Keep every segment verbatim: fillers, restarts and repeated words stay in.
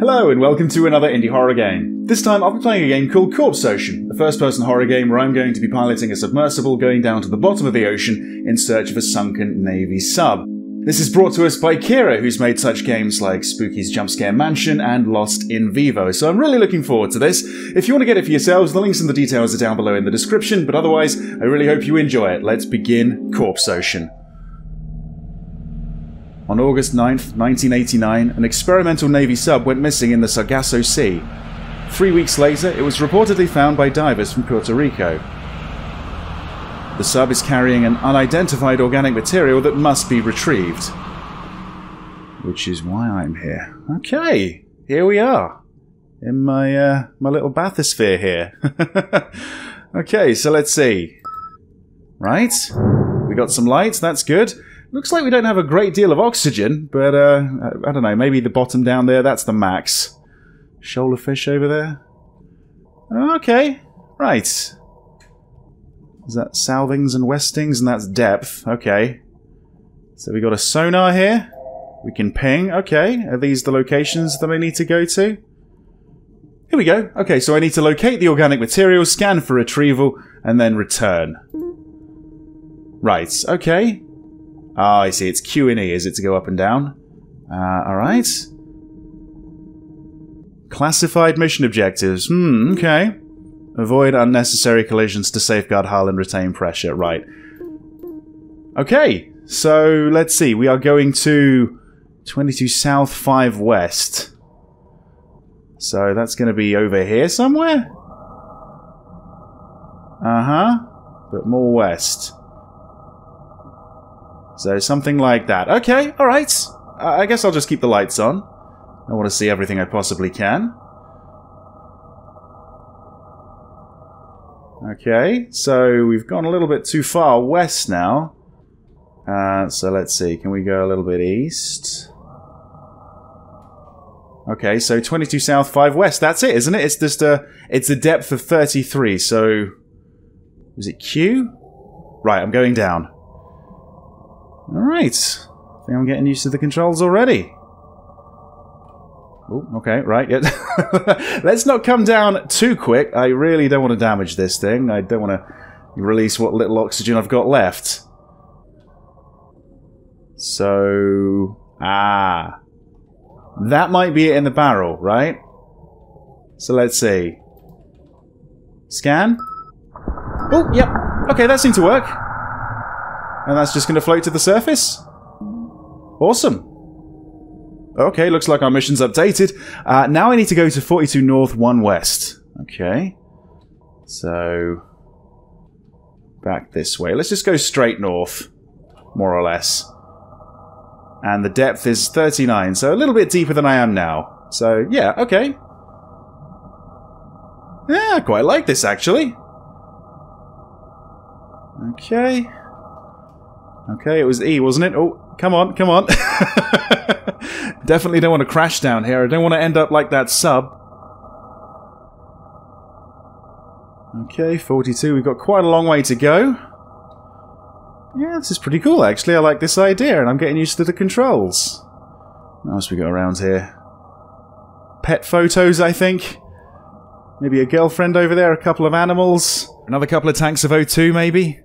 Hello and welcome to another indie horror game. This time I'll be playing a game called Corpse Ocean, a first-person horror game where I'm going to be piloting a submersible going down to the bottom of the ocean in search of a sunken Navy sub. This is brought to us by Kira, who's made such games like Spooky's Jumpscare Mansion and Lost in Vivo, so I'm really looking forward to this. If you want to get it for yourselves, the links and the details are down below in the description, but otherwise, I really hope you enjoy it. Let's begin Corpse Ocean. On August ninth, nineteen eighty-nine, an experimental Navy sub went missing in the Sargasso Sea. Three weeks later, it was reportedly found by divers from Puerto Rico. The sub is carrying an unidentified organic material that must be retrieved. Which is why I'm here. Okay, here we are. In my, uh, my little bathysphere here. Okay, so let's see. Right? We got some lights, that's good. Looks like we don't have a great deal of oxygen, but, uh, I don't know, maybe the bottom down there, that's the max. Shoal of fish over there. Okay, right. Is that southings and westings? And that's depth, okay. So we got a sonar here. We can ping, okay. Are these the locations that we need to go to? Here we go. Okay, so I need to locate the organic material, scan for retrieval, and then return. Right, okay. Ah, oh, I see. It's Q and E, is it, to go up and down? Uh, alright. Classified mission objectives. Hmm, okay. Avoid unnecessary collisions to safeguard hull and retain pressure. Right. Okay, so let's see. We are going to twenty-two south, five west. So that's going to be over here somewhere? Uh-huh. But more west. So something like that. Okay, alright. I guess I'll just keep the lights on. I want to see everything I possibly can. Okay, so we've gone a little bit too far west now. Uh, so let's see, can we go a little bit east? Okay, so twenty-two south, five west. That's it, isn't it? It's just a, it's a depth of thirty-three, so... Was it Q? Right, I'm going down. Alright. I think I'm getting used to the controls already. Oh, okay, right, yeah. Let's not come down too quick. I really don't want to damage this thing. I don't want to release what little oxygen I've got left. So... Ah. That might be it in the barrel, right? So let's see. Scan. Oh, yep. Okay, that seemed to work. And that's just going to float to the surface? Awesome. Okay, looks like our mission's updated. Uh, now I need to go to forty-two north, one west. Okay. So... Back this way. Let's just go straight north. More or less. And the depth is thirty-nine, so a little bit deeper than I am now. So, yeah, okay. Yeah, I quite like this, actually. Okay... Okay, it was E, wasn't it? Oh, come on, come on. Definitely don't want to crash down here. I don't want to end up like that sub. Okay, forty-two. We've got quite a long way to go. Yeah, this is pretty cool, actually. I like this idea, and I'm getting used to the controls. What else we got around here? Pet photos, I think. Maybe a girlfriend over there, a couple of animals. Another couple of tanks of O two, maybe.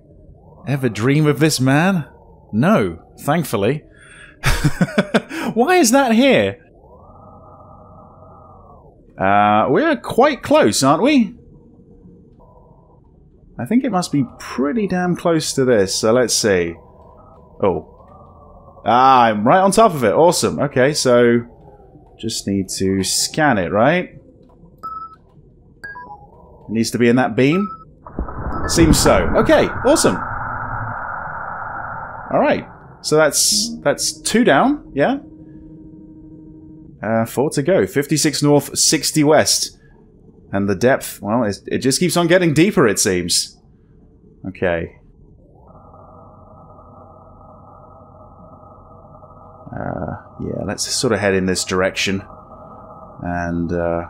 Ever dream of this, man? No, thankfully. Why is that here? Uh, we're quite close, aren't we? I think it must be pretty damn close to this, so let's see. Oh. Ah, I'm right on top of it. Awesome. Okay, so... Just need to scan it, right? It needs to be in that beam? Seems so. Okay, awesome. Alright, so that's that's two down, yeah? Uh, four to go. fifty-six north, sixty west. And the depth, well, it's, it just keeps on getting deeper, it seems. Okay. Uh, yeah, let's sort of head in this direction. And uh,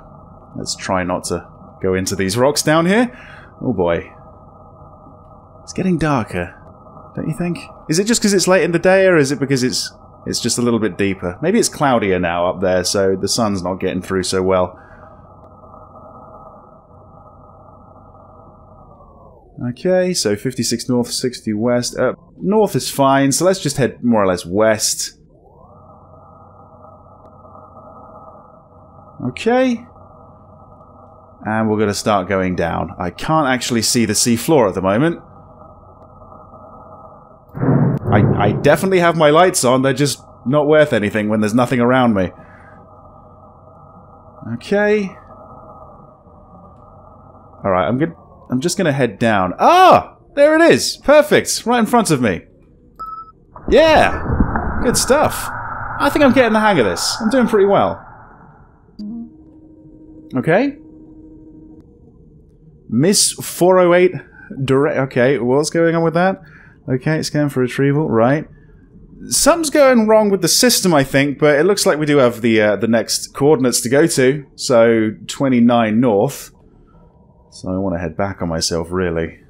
let's try not to go into these rocks down here. Oh boy. It's getting darker. Don't you think? Is it just because it's late in the day, or is it because it's It's just a little bit deeper. Maybe it's cloudier now up there, so the sun's not getting through so well. Okay, so fifty-six north, sixty west. Uh, north is fine, so let's just head more or less west. Okay. And we're going to start going down. I can't actually see the sea floor at the moment. I, I definitely have my lights on, they're just not worth anything when there's nothing around me. Okay. Alright, I'm good. I'm just going to head down. Ah! There it is! Perfect! Right in front of me. Yeah! Good stuff. I think I'm getting the hang of this. I'm doing pretty well. Okay. Miss four oh eight direct... Okay, what's going on with that? Okay, scan for retrieval. Right. Something's going wrong with the system, I think, but it looks like we do have the, uh, the next coordinates to go to. So, twenty-nine north. So I want to head back on myself, really.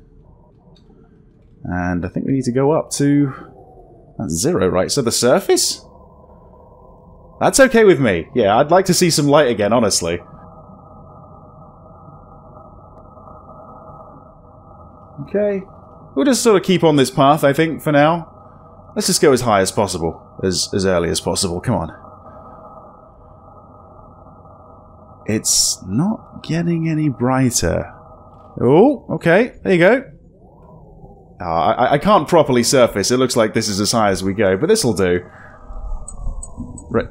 And I think we need to go up to... That's zero, right? So the surface? That's okay with me. Yeah, I'd like to see some light again, honestly. Okay. We'll just sort of keep on this path, I think, for now. Let's just go as high as possible. As, as early as possible. Come on. It's not getting any brighter. Oh, okay. There you go. Uh, I, I can't properly surface. It looks like this is as high as we go, but this'll do. Right.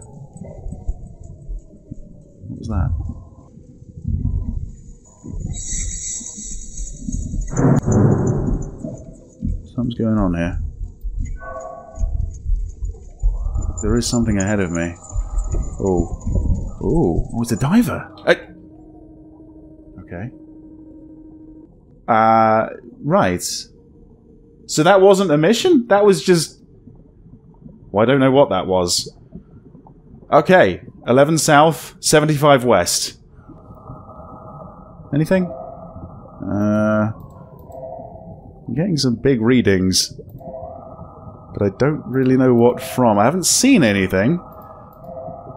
What was that? Something's going on here. There is something ahead of me. Oh. Ooh. Oh, it's a diver. I... Okay. Uh, right. So that wasn't a mission? That was just... Well, I don't know what that was. Okay. eleven south, seventy-five west. Anything? Uh... I'm getting some big readings. But I don't really know what from. I haven't seen anything.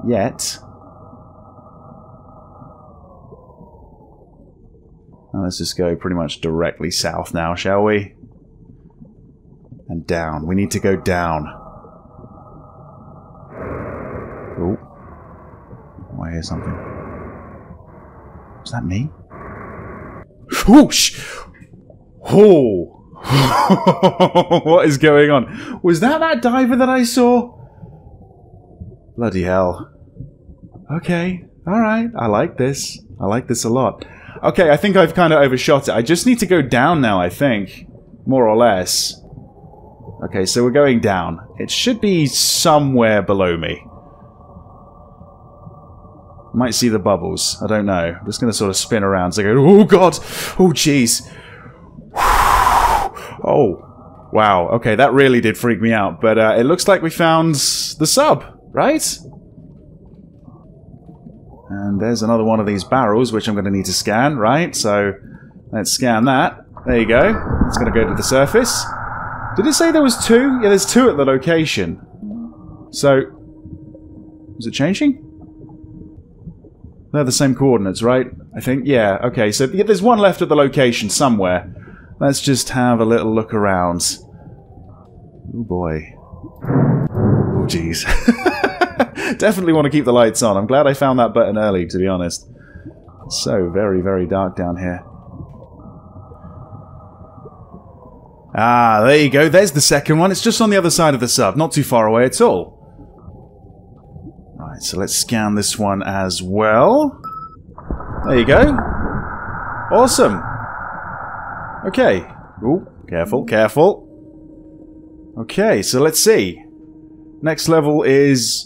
Yet. Let's just go pretty much directly south now, shall we? And down. We need to go down. Oh. Oh, I hear something. Is that me? Whoosh! Oh! What is going on? Was that that diver that I saw? Bloody hell. Okay. Alright. I like this. I like this a lot. Okay, I think I've kind of overshot it. I just need to go down now, I think. More or less. Okay, so we're going down. It should be somewhere below me. Might see the bubbles. I don't know. I'm just going to sort of spin around. So I go, oh, God. Oh, jeez. Oh. Wow. Okay, that really did freak me out. But uh, it looks like we found the sub, right? And there's another one of these barrels, which I'm going to need to scan, right? So, let's scan that. There you go. It's going to go to the surface. Did it say there was two? Yeah, there's two at the location. So, is it changing? They're the same coordinates, right? I think, yeah. Okay, so yeah, there's one left at the location somewhere. Let's just have a little look around. Oh, boy. Oh, jeez. Definitely want to keep the lights on. I'm glad I found that button early, to be honest. It's so very, very dark down here. Ah, there you go. There's the second one. It's just on the other side of the sub. Not too far away at all. Right, so let's scan this one as well. There you go. Awesome. Okay. Ooh, careful, careful. Okay, so let's see. Next level is...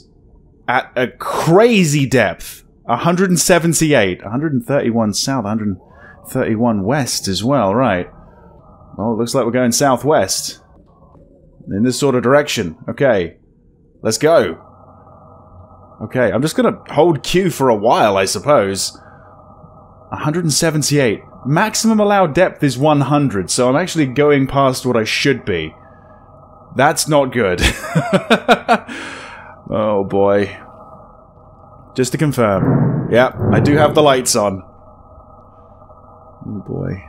at a crazy depth. one hundred seventy-eight. one hundred thirty-one south. one hundred thirty-one west as well, right. Well, it looks like we're going southwest. In this sort of direction. Okay. Let's go. Okay, I'm just going to hold Q for a while, I suppose. one hundred seventy-eight. Maximum allowed depth is one hundred, so I'm actually going past what I should be. That's not good. Oh boy. Just to confirm. Yep, I do have the lights on. Oh boy.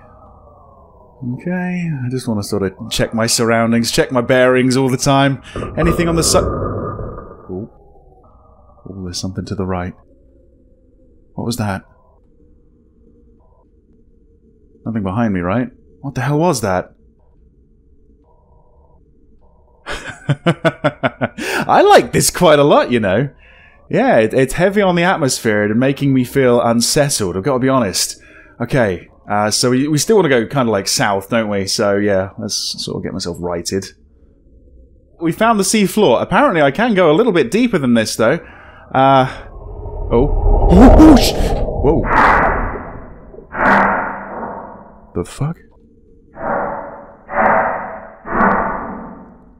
Okay, I just want to sort of check my surroundings, check my bearings all the time. Anything on the side? Oh. Oh, there's something to the right. What was that? Nothing behind me, right? What the hell was that? I like this quite a lot, you know. Yeah, it, it's heavy on the atmosphere and making me feel unsettled, I've got to be honest. Okay, uh, so we, we still want to go kind of like south, don't we? So yeah, let's sort of get myself righted. We found the sea floor. Apparently I can go a little bit deeper than this, though. Uh, oh. Oh, sh whoa. The fuck?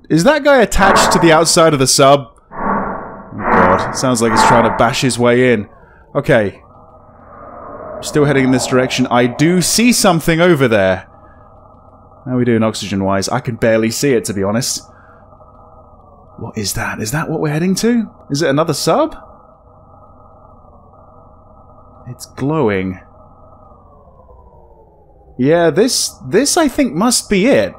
Is that guy attached to the outside of the sub? Oh god, sounds like he's trying to bash his way in. Okay. Still heading in this direction. I do see something over there. How are we doing oxygen-wise? I can barely see it, to be honest. What is that? Is that what we're heading to? Is it another sub? It's glowing. Yeah, this, this I think must be it.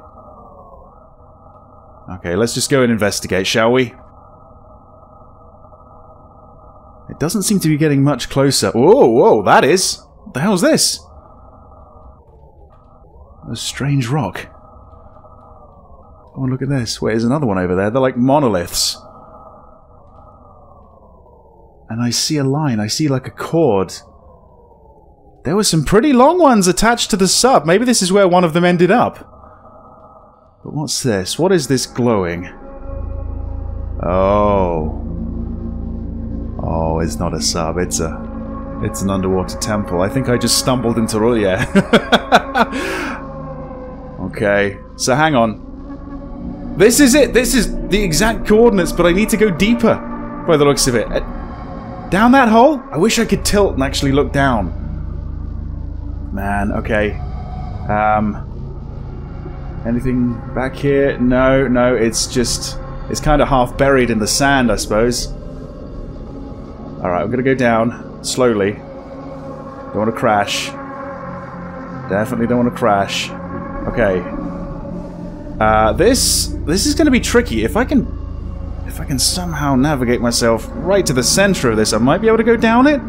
Okay, let's just go and investigate, shall we? It doesn't seem to be getting much closer. Whoa, whoa, that is! What the hell's this? A strange rock. Oh, look at this. Wait, there's another one over there. They're like monoliths. And I see a line. I see like a cord. There were some pretty long ones attached to the sub. Maybe this is where one of them ended up. But what's this? What is this glowing? Oh. Oh, it's not a sub. It's a... It's an underwater temple. I think I just stumbled into R'lyeh. Okay. So hang on. This is it! This is the exact coordinates, but I need to go deeper by the looks of it. Down that hole? I wish I could tilt and actually look down. Man, okay. Um... Anything back here? No, no, it's just... It's kind of half buried in the sand, I suppose. Alright, I'm going to go down. Slowly. Don't want to crash. Definitely don't want to crash. Okay. Uh, this... This is going to be tricky. If I can... If I can somehow navigate myself right to the center of this, I might be able to go down it?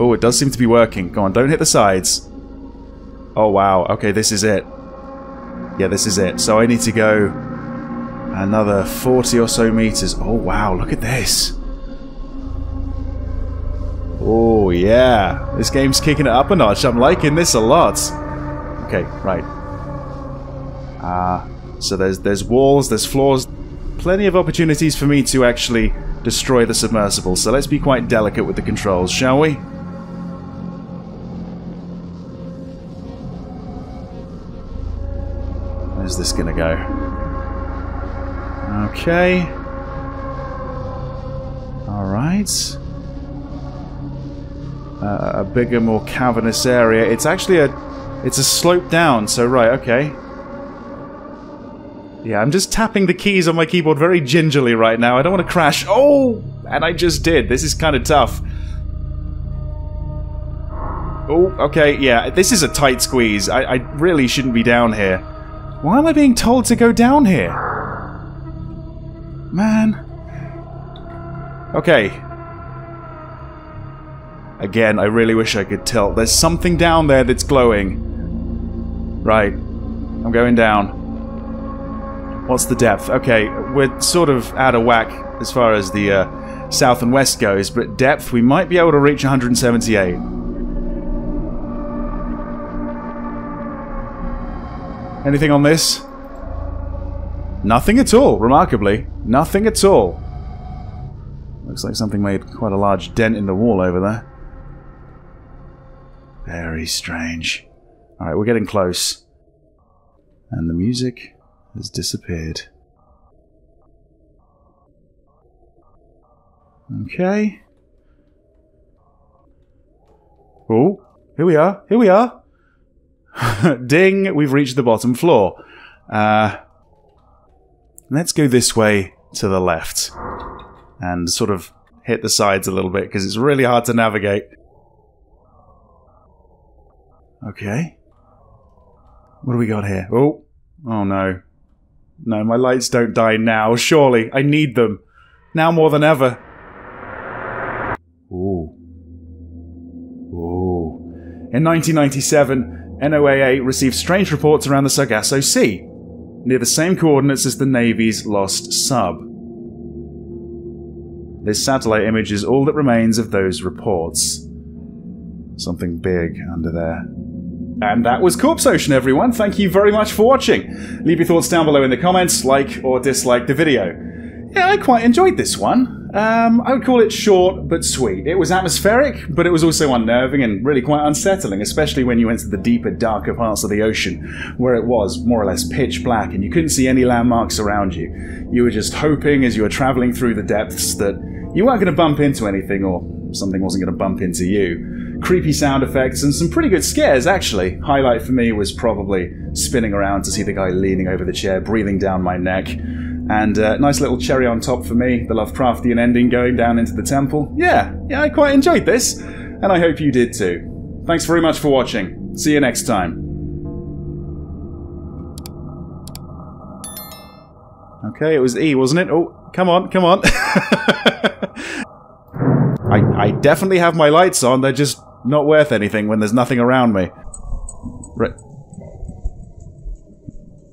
Oh, it does seem to be working. Go on, don't hit the sides. Oh wow, okay, this is it. Yeah, this is it. So I need to go another forty or so meters. Oh wow, look at this. Oh yeah, this game's kicking it up a notch. I'm liking this a lot. Okay, right. Ah, uh, so there's there's walls, there's floors. Plenty of opportunities for me to actually destroy the submersible. So let's be quite delicate with the controls, shall we? Where's this gonna go? Okay. Alright. Uh, a bigger, more cavernous area. It's actually a... It's a slope down, so right, okay. Yeah, I'm just tapping the keys on my keyboard very gingerly right now. I don't want to crash. Oh! And I just did. This is kind of tough. Oh, okay, yeah. This is a tight squeeze. I, I really shouldn't be down here. Why am I being told to go down here? Man. Okay. Again, I really wish I could tilt. There's something down there that's glowing. Right. I'm going down. What's the depth? Okay, we're sort of out of whack as far as the uh, south and west goes, but depth, we might be able to reach one hundred seventy-eight. Anything on this? Nothing at all, remarkably. Nothing at all. Looks like something made quite a large dent in the wall over there. Very strange. Alright, we're getting close. And the music has disappeared. Okay. Oh, here we are, here we are. Ding! We've reached the bottom floor. Uh, let's go this way to the left and sort of hit the sides a little bit because it's really hard to navigate. Okay. What do we got here? Oh, oh no. No, my lights don't die now, surely. I need them. Now more than ever. Ooh. Ooh. In nineteen ninety-seven, N O A A received strange reports around the Sargasso Sea, near the same coordinates as the Navy's lost sub. This satellite image is all that remains of those reports. Something big under there. And that was Corpse Ocean, everyone. Thank you very much for watching. Leave your thoughts down below in the comments, like or dislike the video. Yeah, I quite enjoyed this one. Um, I would call it short but sweet. It was atmospheric, but it was also unnerving and really quite unsettling, especially when you went to the deeper, darker parts of the ocean, where it was more or less pitch black and you couldn't see any landmarks around you. You were just hoping as you were traveling through the depths that you weren't going to bump into anything or something wasn't going to bump into you. Creepy sound effects and some pretty good scares, actually. Highlight for me was probably spinning around to see the guy leaning over the chair, breathing down my neck. And uh, nice little cherry on top for me, the Lovecraftian ending going down into the temple. Yeah, yeah, I quite enjoyed this, and I hope you did too. Thanks very much for watching. See you next time. Okay, it was E, wasn't it? Oh, come on, come on. I, I definitely have my lights on, they're just not worth anything when there's nothing around me. Right.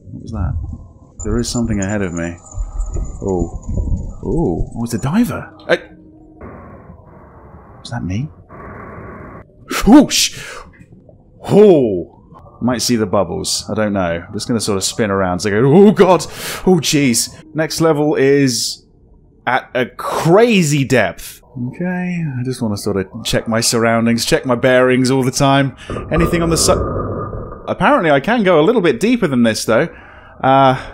What was that? There is something ahead of me. Oh. Oh. Oh, it's a diver. I... Was that me? Whoosh! Oh! Might see the bubbles. I don't know. I'm just going to sort of spin around so I go, oh god! Oh jeez! Next level is... at a crazy depth. Okay, I just want to sort of check my surroundings, check my bearings all the time. Anything on the side? Apparently I can go a little bit deeper than this, though. Uh...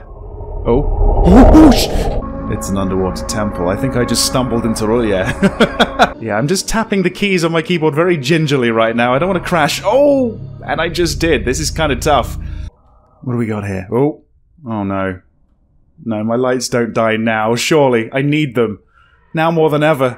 Oh. Oh, it's an underwater temple. I think I just stumbled into R'lyeh. Yeah, I'm just tapping the keys on my keyboard very gingerly right now. I don't want to crash. Oh! And I just did. This is kind of tough. What do we got here? Oh. Oh, no. No, my lights don't die now, surely. I need them. Now more than ever.